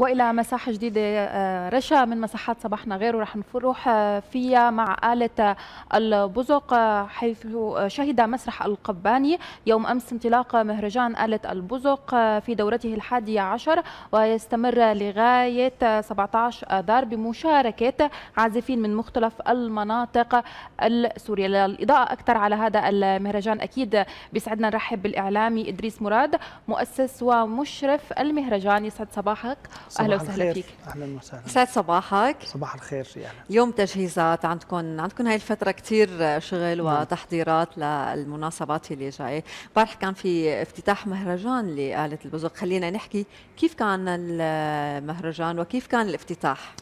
والى مساحه جديده رشا من مساحات صباحنا غير، ورح نروح فيها مع آلة البزق، حيث شهد مسرح القباني يوم امس انطلاق مهرجان آلة البزق في دورته ال11 ويستمر لغايه 17 اذار بمشاركه عازفين من مختلف المناطق السوريه. للاضاءه اكثر على هذا المهرجان اكيد بيسعدنا نرحب بالاعلامي إدريس مراد، مؤسس ومشرف المهرجان. يسعد صباحك، اهلا وسهلا فيك. اهلا وسهلا، يسعد صباحك. صباح الخير. يعني يوم تجهيزات عندكم هاي الفتره كثير شغل وتحضيرات للمناسبات اللي جايه. امبارح كان في افتتاح مهرجان لآلة البزق، خلينا نحكي كيف كان المهرجان وكيف كان الافتتاح.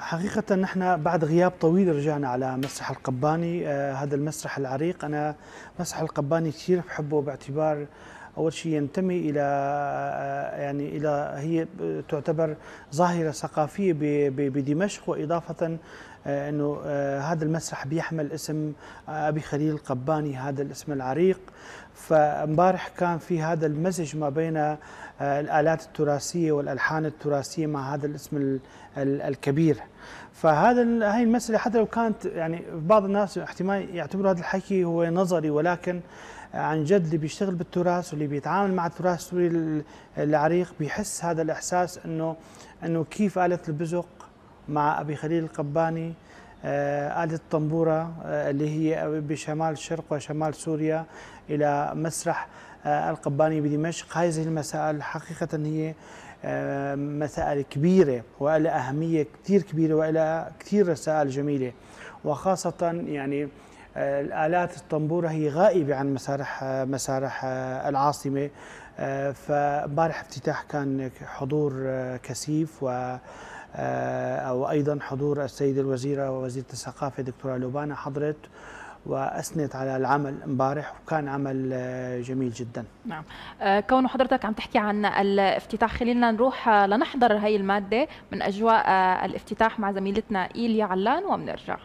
حقيقه نحن بعد غياب طويل رجعنا على مسرح القباني، هذا المسرح العريق. انا مسرح القباني كثير بحبه، باعتبار أول شيء ينتمي إلى هي تعتبر ظاهرة ثقافية بدمشق، وإضافة أنه هذا المسرح بيحمل اسم أبي خليل القباني، هذا الاسم العريق. فامبارح كان في هذا المزج ما بين الآلات التراثية والألحان التراثية مع هذا الاسم الكبير. فهذا هي المسألة، حتى لو كانت يعني بعض الناس احتمال يعتبروا هذا الحكي هو نظري، ولكن عن جد اللي بيشتغل بالتراث واللي بيتعامل مع التراث السوري العريق بيحس هذا الإحساس انه كيف آلة البزق مع أبي خليل القباني، آلة الطنبورة اللي هي بشمال الشرق وشمال سوريا، إلى مسرح القباني بدمشق. هذه المسائل حقيقة هي مسائل كبيرة وإلها أهمية كثير كبيرة، وإلها كثير رسائل جميلة، وخاصة يعني الآلات الطنبورة هي غائبة عن مسارح العاصمة. فبارح افتتاح كان حضور كثيف، وأيضا حضور السيدة الوزيرة ووزيرة الثقافة دكتورة لوبانه حضرت وأثنت على العمل امبارح، وكان عمل جميل جدا. نعم، كون حضرتك عم تحكي عن الافتتاح، خلينا نروح لنحضر هي المادة من أجواء الافتتاح مع زميلتنا إيليا علان وبنرجع.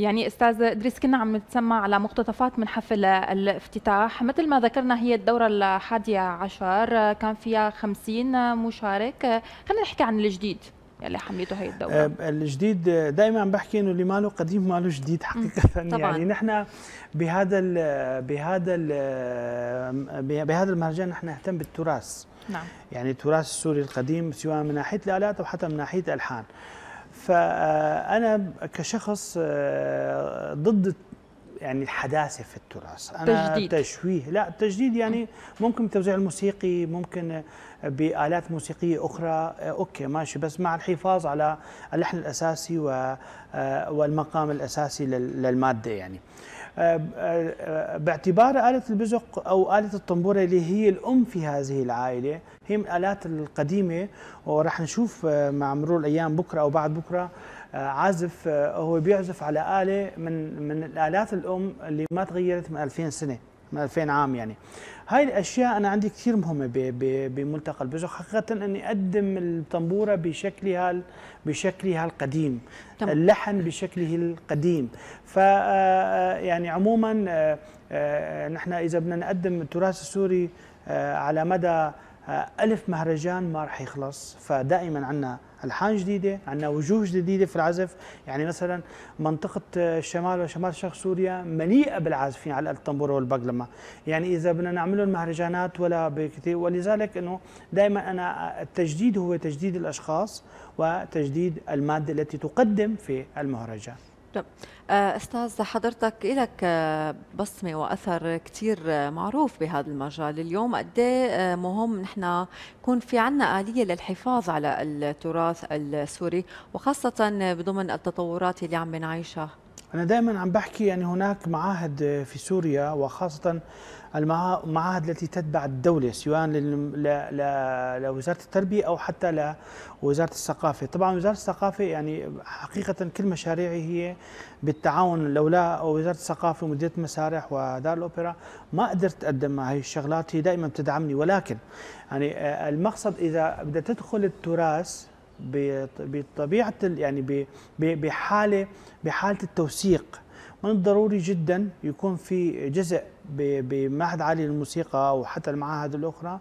يعني استاذ ادريس، كنا عم نتسمع على مقتطفات من حفل الافتتاح. مثل ما ذكرنا هي الدورة ال11 كان فيها 50 مشارك. خلينا نحكي عن الجديد اللي حملته هي الدورة. الجديد دائما عم بحكي انه اللي ماله قديم ماله جديد حقيقة. يعني نحن بهذا المهرجان نحن نهتم بالتراث. نعم. يعني التراث السوري القديم سواء من ناحية الآلات او حتى من ناحية الألحان. فأنا كشخص ضد يعني الحداثة في التراث، أنا تجديد. تشويه، لا التجديد يعني ممكن التوزيع الموسيقي، ممكن بآلات موسيقية أخرى، أوكي ماشي، بس مع الحفاظ على اللحن الأساسي والمقام الأساسي للمادة. يعني باعتبار آلة البزق أو آلة الطنبورة اللي هي الأم في هذه العائلة هي من الآلات القديمة، ورح نشوف مع مرور الأيام بكرة أو بعد بكرة عازف هو بيعزف على آلة من الآلات الأم اللي ما تغيرت من 2000 سنة، من 2000 عام. يعني هاي الأشياء أنا عندي كثير مهمة بملتقى البزق حقيقة، أني أقدم الطنبورة بشكلها القديم، اللحن بشكله القديم. ف يعني عموما نحن إذا بدنا نقدم التراث السوري على مدى 1000 مهرجان ما رح يخلص، فدائما عندنا ألحان جديدة، عندنا وجوه جديدة في العزف. يعني مثلا منطقة الشمال وشمال شرق سوريا مليئة بالعازفين على الطنبورة والبقلمة. يعني إذا بدنا نعملهم مهرجانات ولا بكثير، ولذلك أنه دائما أنا التجديد هو تجديد الأشخاص وتجديد المادة التي تقدم في المهرجان. طيب استاذ، حضرتك لك بصمه واثر كثير معروف بهذا المجال. اليوم قد ايه مهم نحن يكون في عندنا آلية للحفاظ على التراث السوري، وخاصه بضمن التطورات اللي عم بنعيشها؟ انا دائما عم بحكي يعني هناك معاهد في سوريا، وخاصه المعاهد التي تتبع الدولة سواء لوزارة التربية أو حتى لوزارة الثقافة. طبعا وزارة الثقافة يعني حقيقة كل مشاريعي هي بالتعاون، لولا وزارة الثقافة ومديرية المسارح ودار الأوبرا ما قدرت أقدم هاي الشغلات، هي دائما بتدعمني. ولكن يعني المقصد إذا بدها تدخل التراث بطبيعة يعني بحالة التوثيق، من الضروري جدا يكون في جزء بمعهد عالي للموسيقى او حتى المعاهد الاخرى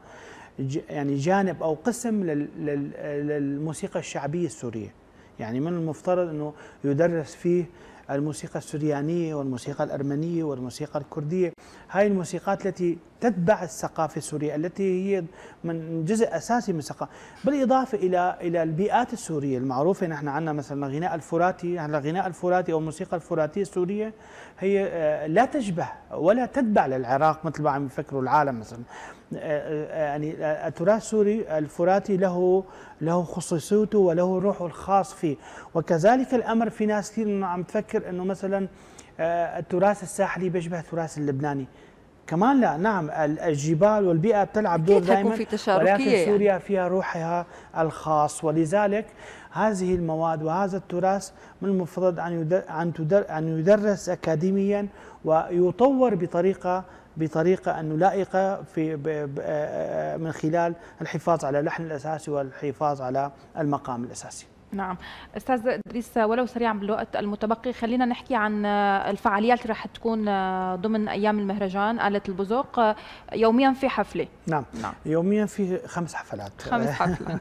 يعني جانب او قسم للموسيقى الشعبيه السوريه. يعني من المفترض انه يدرس فيه الموسيقى السوريانيه والموسيقى الارمنيه والموسيقى الكرديه، هاي الموسيقات التي تتبع الثقافه السوريه، التي هي من جزء اساسي من الثقافه، بالاضافه الى البيئات السوريه المعروفه. نحن عندنا مثلا غناء الفراتي، الغناء الفراتي او الموسيقى الفراتيه السوريه هي لا تشبه ولا تتبع للعراق مثل ما عم يفكروا العالم. مثلا يعني التراث السوري الفراتي له خصوصيته وله روحه الخاص فيه، وكذلك الامر في ناس كثير عم تفكر انه مثلا التراث الساحلي بيشبه التراث اللبناني كمان. لا، نعم الجبال والبيئة بتلعب دور دائما، ولكن سوريا فيها روحها الخاص، ولذلك هذه المواد وهذا التراث من المفترض أن يدرس أكاديميا ويطور بطريقة أنه لائقة من خلال الحفاظ على اللحن الأساسي والحفاظ على المقام الأساسي. نعم استاذ ادريس، ولو سريعا بالوقت المتبقي خلينا نحكي عن الفعاليات اللي رح تكون ضمن ايام المهرجان. آلة البزق يوميا في حفله. نعم. يوميا في 5 حفلات. 5 حفلات.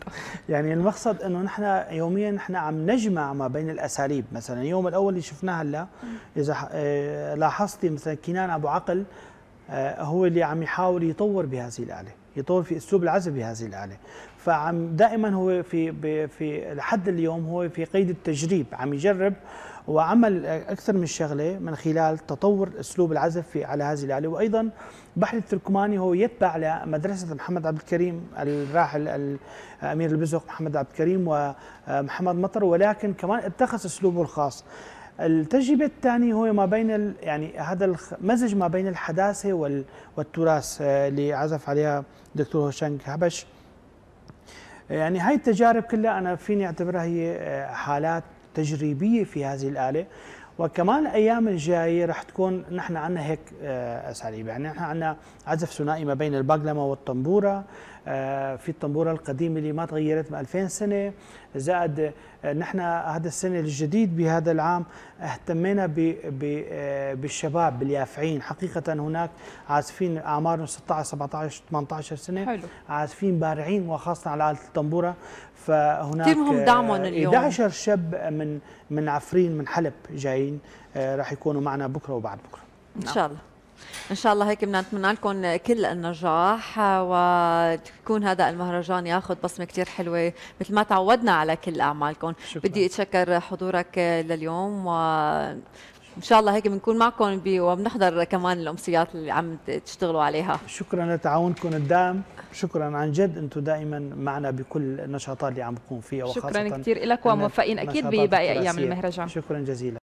يعني المقصد انه نحن يوميا نحن عم نجمع ما بين الاساليب. مثلا اليوم الاول اللي شفناه هلا، اذا لاحظتي مثلا كينان ابو عقل هو اللي عم يحاول يطور بهذه الآلة، يطور في اسلوب العزف بهذه الآلة. فعم دائما هو في لحد اليوم هو في قيد التجريب، عم يجرب وعمل اكثر من شغله من خلال تطور اسلوب العزف على هذه الآلة. وايضا بحر التركماني هو يتبع لمدرسة محمد عبد الكريم الراحل امير البزق محمد عبد الكريم ومحمد مطر، ولكن كمان اتخذ اسلوبه الخاص. التجربة الثانية هو ما بين يعني هذا المزج ما بين الحداثة والتراث اللي عزف عليها الدكتور هوشنك حبش. يعني هاي التجارب كلها أنا فيني أعتبرها هي حالات تجريبية في هذه الآلة، وكمان الأيام الجاية رح تكون نحن عنا هيك أساليب. يعني نحن عنا عزف ثنائي ما بين الباقلمة والطنبورة، في الطنبورة القديمة اللي ما تغيرت من 2000 سنة، زائد نحن هذا السنة الجديد بهذا العام اهتمينا بالشباب باليافعين. حقيقة هناك عازفين أعمارهم 16 17 18 سنة، حلو. عازفين بارعين وخاصة على آلة الطنبورة، فهناك كثير مهم دعمهم اليوم. 11 شاب من عفرين من حلب جايين راح يكونوا معنا بكرة وبعد بكرة إن شاء الله. إن شاء الله هيك بدنا نتمنى لكم كل النجاح، وتكون هذا المهرجان ياخذ بصمة كتير حلوة مثل ما تعودنا على كل أعمالكم. شكرا. بدي أتشكر حضورك لليوم، وإن شاء الله هيك بنكون معكم وبنحضر كمان الأمسيات اللي عم تشتغلوا عليها. شكرا لتعاونكم الدائم، شكرا عن جد، أنتم دائما معنا بكل النشاطات اللي عم بكون فيها، وخاصة شكرا كتير لك، وموفقين أكيد بباقي أيام المهرجان. شكرا جزيلا.